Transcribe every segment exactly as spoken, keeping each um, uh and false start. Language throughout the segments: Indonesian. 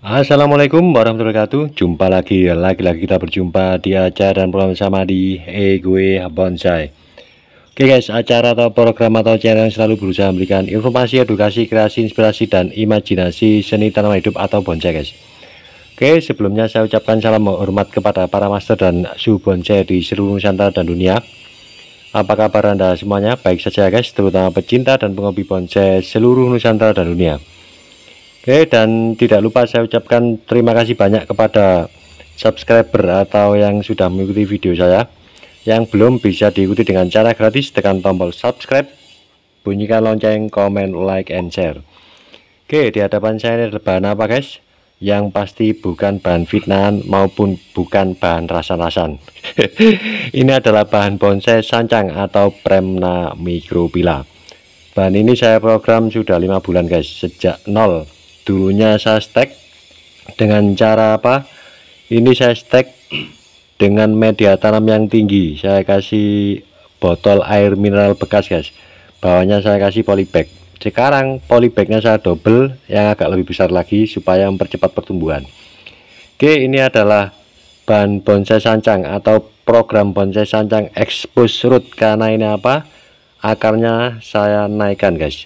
Assalamualaikum warahmatullahi wabarakatuh. Jumpa lagi lagi-lagi kita berjumpa di acara dan program sama di Egoe Bonsai. Oke guys, acara atau program atau channel yang selalu berusaha memberikan informasi, edukasi, kreasi, inspirasi dan imajinasi seni tanaman hidup atau bonsai guys. Oke, sebelumnya saya ucapkan salam hormat kepada para master dan su bonsai di seluruh Nusantara dan dunia. Apa kabar Anda semuanya? Baik saja guys, terutama pecinta dan penghobi bonsai seluruh Nusantara dan dunia. Oke, dan tidak lupa saya ucapkan terima kasih banyak kepada subscriber atau yang sudah mengikuti video saya. Yang belum bisa diikuti dengan cara gratis, tekan tombol subscribe, bunyikan lonceng, komen, like, and share. Oke, di hadapan saya ini ada bahan apa guys? Yang pasti bukan bahan fitnahan maupun bukan bahan rasan-rasan. Ini adalah bahan bonsai sancang atau premna mikropila. Bahan ini saya program sudah lima bulan guys, sejak nol. Dulunya saya stek dengan cara apa? Ini saya stek dengan media tanam yang tinggi. Saya kasih botol air mineral bekas guys, bawahnya saya kasih polybag. Sekarang polybagnya saya double yang agak lebih besar lagi supaya mempercepat pertumbuhan. Oke, ini adalah bahan bonsai sancang atau program bonsai sancang expose root. Karena ini apa? Akarnya saya naikkan guys.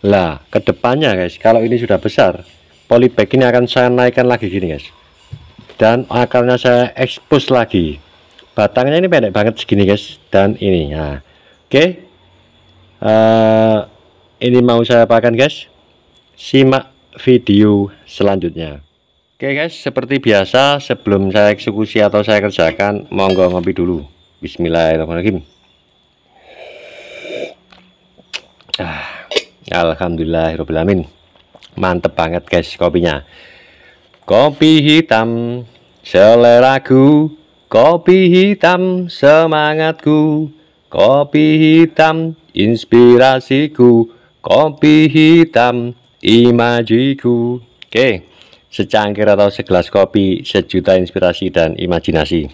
Lah, kedepannya guys, kalau ini sudah besar, polybag ini akan saya naikkan lagi gini guys, dan akarnya saya expose lagi. Batangnya ini pendek banget segini guys, dan ini. Nah, oke, okay. uh, ini mau saya pakai guys. Simak video selanjutnya. Oke okay guys, seperti biasa sebelum saya eksekusi atau saya kerjakan, monggo ngopi dulu. Bismillahirrahmanirrahim. Ah. Alhamdulillahirobbilalamin, mantep banget guys kopinya. Kopi hitam seleraku, kopi hitam semangatku, kopi hitam inspirasiku, kopi hitam imajiku. Oke, secangkir atau segelas kopi, sejuta inspirasi dan imajinasi.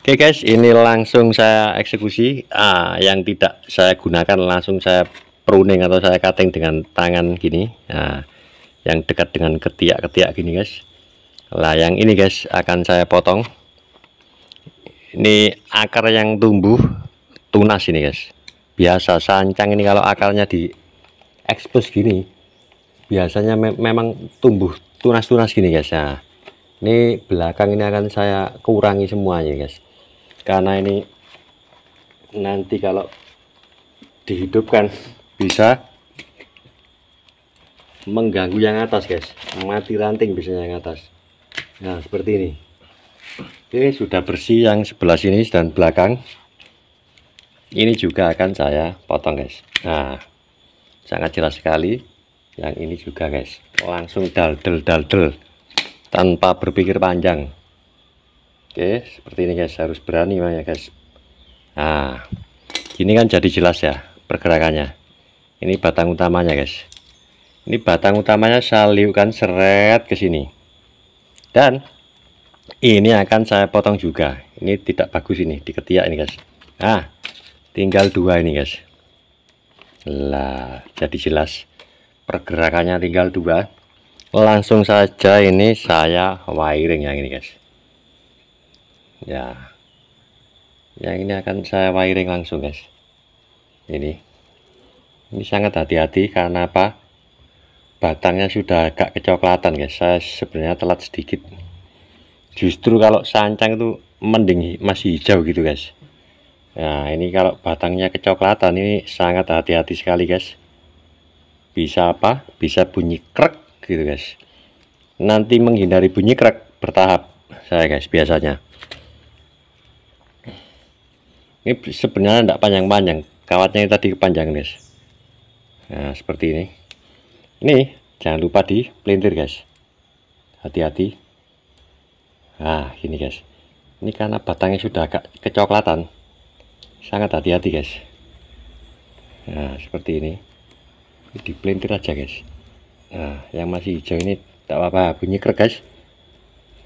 Oke guys, ini langsung saya eksekusi. Ah, yang tidak saya gunakan langsung saya pruning atau saya cutting dengan tangan gini. Nah, yang dekat dengan ketiak-ketiak gini guys. Lah, yang ini guys akan saya potong. Ini akar yang tumbuh tunas ini guys. Biasa sancang ini kalau akarnya di expose gini, biasanya me memang tumbuh tunas-tunas gini guys. Nah, ini belakang ini akan saya kurangi semuanya guys, karena ini nanti kalau dihidupkan bisa mengganggu yang atas guys, mati ranting biasanya yang atas. Nah, seperti ini. Oke, sudah bersih yang sebelah sini dan belakang ini juga akan saya potong guys. Nah, sangat jelas sekali. Yang ini juga guys, langsung daldel daldel tanpa berpikir panjang. Oke, seperti ini guys, harus berani ya guys. Nah, ini kan jadi jelas ya pergerakannya. Ini batang utamanya guys, ini batang utamanya saya liukan seret ke sini, dan ini akan saya potong juga. Ini tidak bagus ini di ketiak ini guys. Nah, tinggal dua ini guys. Lah, jadi jelas pergerakannya, tinggal dua. Langsung saja ini saya wiring yang ini guys ya. Yang ini akan saya wiring langsung guys. Ini ini sangat hati-hati karena apa? Batangnya sudah agak kecoklatan guys. Saya sebenarnya telat sedikit. Justru kalau sancang itu mending masih hijau gitu guys. Nah, ini kalau batangnya kecoklatan ini sangat hati-hati sekali guys. Bisa apa? Bisa bunyi krek gitu guys. Nanti menghindari bunyi krek bertahap saya guys biasanya. Ini sebenarnya tidak panjang-panjang, kawatnya tadi kepanjangan guys. Nah, seperti ini. Ini jangan lupa di pelintir guys, hati-hati. Nah, gini guys, ini karena batangnya sudah agak kecoklatan, sangat hati-hati guys. Nah, seperti ini, ini di pelintir aja guys. Nah, yang masih hijau ini tak apa-apa, bunyi krek guys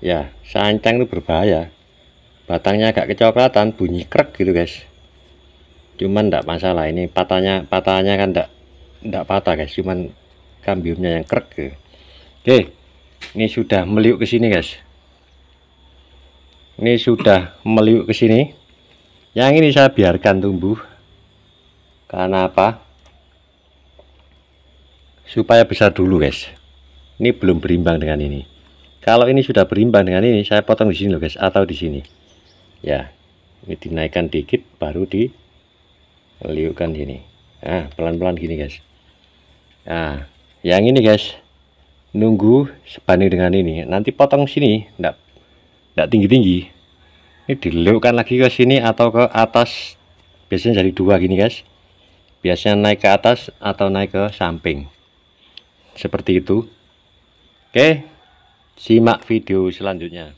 ya. Sancang itu berbahaya, batangnya agak kecoklatan bunyi krek gitu guys. Cuman tidak masalah, ini patahnya patahnya kan tidak tidak patah guys, cuman kambiumnya yang krek. Oke, Ini sudah meliuk ke sini, guys. Ini sudah meliuk ke sini. Yang ini saya biarkan tumbuh. Karena apa? Supaya besar dulu, guys. Ini belum berimbang dengan ini. Kalau ini sudah berimbang dengan ini, saya potong di sini loh, guys, atau di sini. Ya, ini dinaikkan dikit baru di liukkan sini. Nah, pelan-pelan gini, guys. Nah, yang ini, guys, nunggu sebanding dengan ini. Nanti potong sini, enggak enggak tinggi-tinggi. Ini diliukkan lagi ke sini atau ke atas. Biasanya jadi dua gini, guys. Biasanya naik ke atas atau naik ke samping. Seperti itu. Oke, simak video selanjutnya.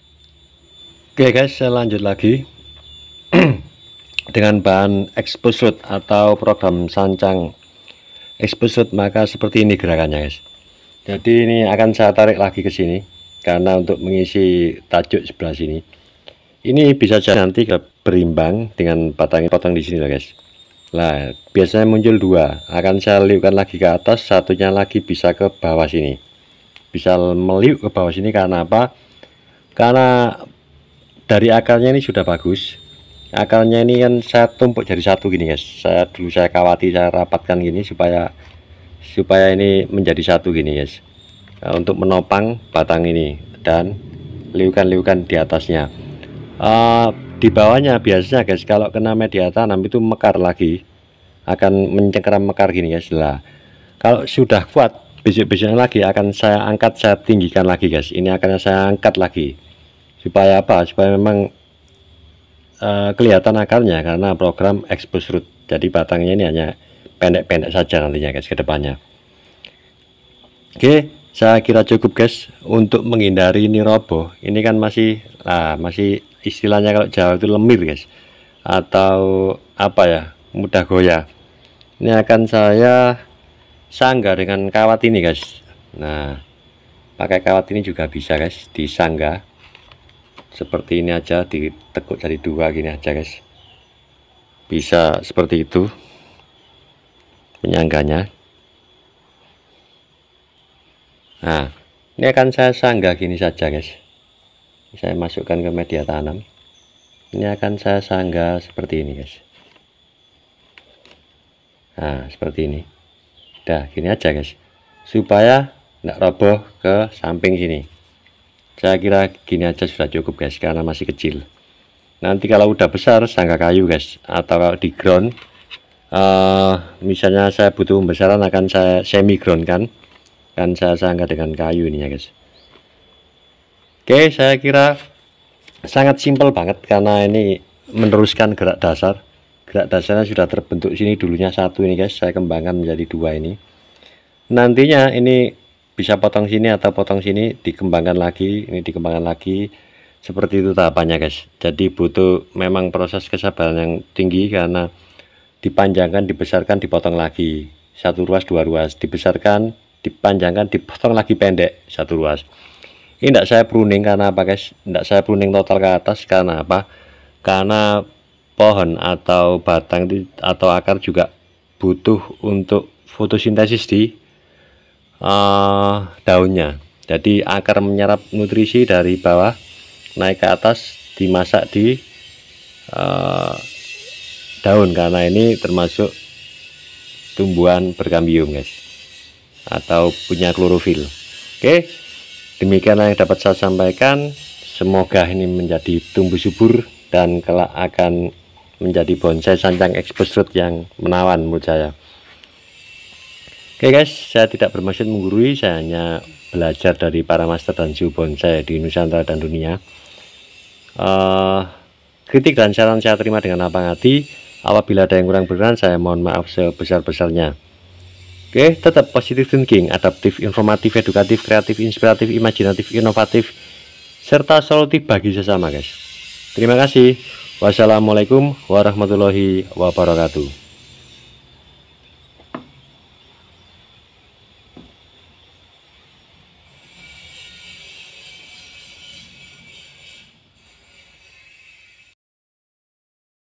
Oke, guys, saya lanjut lagi dengan bahan exposed atau program sancang exposed. Maka seperti ini gerakannya, guys. Jadi ini akan saya tarik lagi ke sini karena untuk mengisi tajuk sebelah sini. Ini bisa jadi nanti berimbang dengan batang-batang di sini lah, guys. Nah, biasanya muncul dua. Akan saya liukkan lagi ke atas, satunya lagi bisa ke bawah sini. Bisa meliuk ke bawah sini karena apa? Karena dari akarnya ini sudah bagus. Akarnya ini kan saya tumpuk jadi satu gini, guys. Saya dulu saya kawati, saya rapatkan gini supaya supaya ini menjadi satu gini, guys. Nah, untuk menopang batang ini dan liukan-liukan di atasnya. Uh, Di bawahnya biasanya, guys, kalau kena media tanam itu mekar lagi, akan mencengkeram mekar gini, guys. Lah, kalau sudah kuat, besok-besoknya lagi akan saya angkat, saya tinggikan lagi, guys. Ini akan saya angkat lagi supaya apa? Supaya memang uh, kelihatan akarnya karena program expose root. Jadi batangnya ini hanya pendek-pendek saja nantinya, guys, ke depannya. Oke, saya kira cukup, guys, untuk menghindari ini roboh. Ini kan masih nah, masih istilahnya kalau Jawa itu lemir, guys, atau apa ya, mudah goyah. Ini akan saya sanggah dengan kawat ini, guys. Nah, pakai kawat ini juga bisa, guys, disanggah seperti ini aja, ditekuk dari dua gini aja, guys. Bisa seperti itu penyangganya. Nah, ini akan saya sanggah gini saja, guys. Saya masukkan ke media tanam. Ini akan saya sanggah seperti ini, guys. Nah, seperti ini. Dah, gini aja, guys, supaya tidak roboh ke samping sini. Saya kira gini aja sudah cukup, guys, karena masih kecil. Nanti kalau udah besar sanggah kayu, guys, atau kalau di ground, uh, misalnya saya butuh pembesaran, akan saya semi ground kan, kan saya sanggah dengan kayu ini ya, guys. Oke, saya kira sangat simpel banget karena ini meneruskan gerak dasar. Gerak dasarnya sudah terbentuk sini, dulunya satu ini, guys. Saya kembangkan menjadi dua ini. Nantinya ini bisa potong sini atau potong sini, dikembangkan lagi, ini dikembangkan lagi. Seperti itu tahapannya, guys. Jadi butuh memang proses kesabaran yang tinggi karena dipanjangkan, dibesarkan, dipotong lagi. Satu ruas, dua ruas, dibesarkan, dipanjangkan, dipotong lagi pendek, satu ruas. Ini tidak saya pruning karena apa, guys? Tidak saya pruning total ke atas karena apa? Karena pohon atau batang itu atau akar juga butuh untuk fotosintesis di uh, daunnya. Jadi akar menyerap nutrisi dari bawah naik ke atas, dimasak di uh, daun karena ini termasuk tumbuhan berkambium, guys, atau punya klorofil. Oke. Okay? Demikianlah yang dapat saya sampaikan. Semoga ini menjadi tumbuh subur dan kelak akan menjadi bonsai sancang exposed root yang menawan menurut saya. Oke, guys, saya tidak bermaksud menggurui, saya hanya belajar dari para master dan guru bonsai di Nusantara dan dunia. Uh, kritik dan saran saya terima dengan lapang hati. Apabila ada yang kurang berkenan, saya mohon maaf sebesar-besarnya. Oke, tetap positive thinking, adaptif, informatif, edukatif, kreatif, inspiratif, imajinatif, inovatif, serta solutif bagi sesama, guys. Terima kasih. Wassalamualaikum warahmatullahi wabarakatuh.